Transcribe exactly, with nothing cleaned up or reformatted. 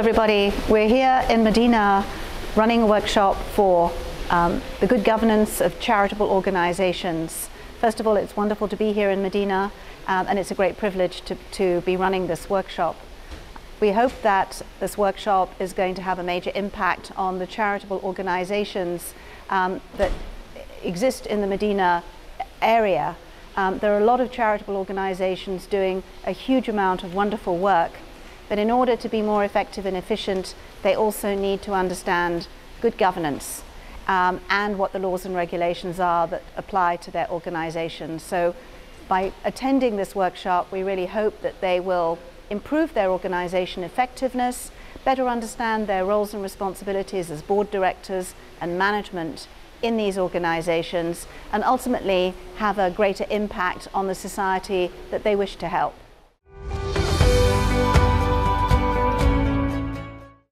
Hello everybody, we're here in Medina running a workshop for um, the good governance of charitable organizations. First of all, it's wonderful to be here in Medina um, and it's a great privilege to, to be running this workshop. We hope that this workshop is going to have a major impact on the charitable organizations um, that exist in the Medina area. Um, there are a lot of charitable organizations doing a huge amount of wonderful work, but in order to be more effective and efficient, they also need to understand good governance um, and what the laws and regulations are that apply to their organizations. So by attending this workshop, we really hope that they will improve their organization effectiveness, better understand their roles and responsibilities as board directors and management in these organizations, and ultimately have a greater impact on the society that they wish to help.